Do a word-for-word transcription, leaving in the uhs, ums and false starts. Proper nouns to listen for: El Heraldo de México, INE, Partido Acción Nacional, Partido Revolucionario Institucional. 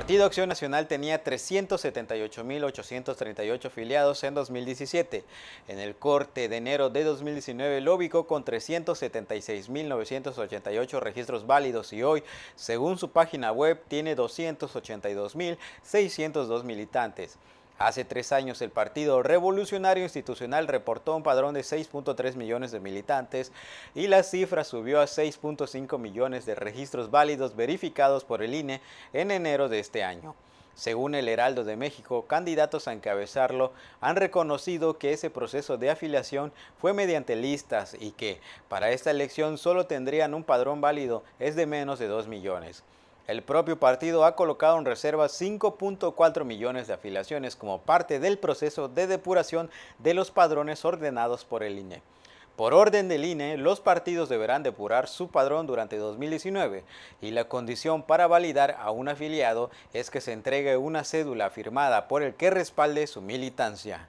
Partido Acción Nacional tenía trescientos setenta y ocho mil ochocientos treinta y ocho afiliados en dos mil diecisiete. En el corte de enero de dos mil diecinueve lo ubicó con trescientos setenta y seis mil novecientos ochenta y ocho registros válidos y hoy, según su página web, tiene doscientos ochenta y dos mil seiscientos dos militantes. Hace tres años, el Partido Revolucionario Institucional reportó un padrón de seis punto tres millones de militantes y la cifra subió a seis punto cinco millones de registros válidos verificados por el I N E en enero de este año. Según El Heraldo de México, candidatos a encabezarlo han reconocido que ese proceso de afiliación fue mediante listas y que, para esta elección, solo tendrían un padrón válido, es de menos de dos millones. El propio partido ha colocado en reserva cinco punto cuatro millones de afiliaciones como parte del proceso de depuración de los padrones ordenados por el I N E. Por orden del I N E, los partidos deberán depurar su padrón durante dos mil diecinueve y la condición para validar a un afiliado es que se entregue una cédula firmada por el que respalde su militancia.